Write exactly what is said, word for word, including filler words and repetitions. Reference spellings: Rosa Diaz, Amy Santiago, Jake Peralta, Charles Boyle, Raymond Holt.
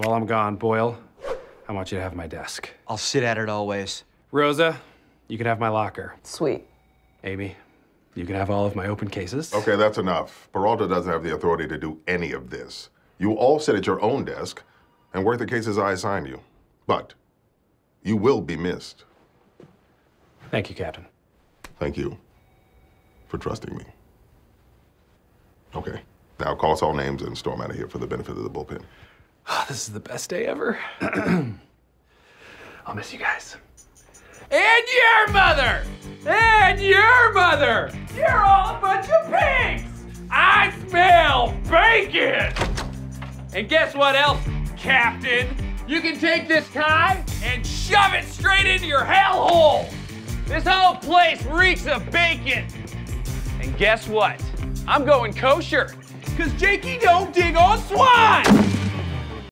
So while I'm gone, Boyle, I want you to have my desk. I'll sit at it always. Rosa, you can have my locker. Sweet. Amy, you can have all of my open cases. Okay, that's enough. Peralta doesn't have the authority to do any of this. You all sit at your own desk and work the cases I assign you. But you will be missed. Thank you, Captain. Thank you for trusting me. Okay, now call us all names and storm out of here for the benefit of the bullpen. This is the best day ever. I'll miss you guys. And your mother! And your mother! You're all a bunch of pigs! I smell bacon! And guess what else, Captain? You can take this tie and shove it straight into your hellhole! This whole place reeks of bacon! And guess what? I'm going kosher, because Jakey don't dig on swine!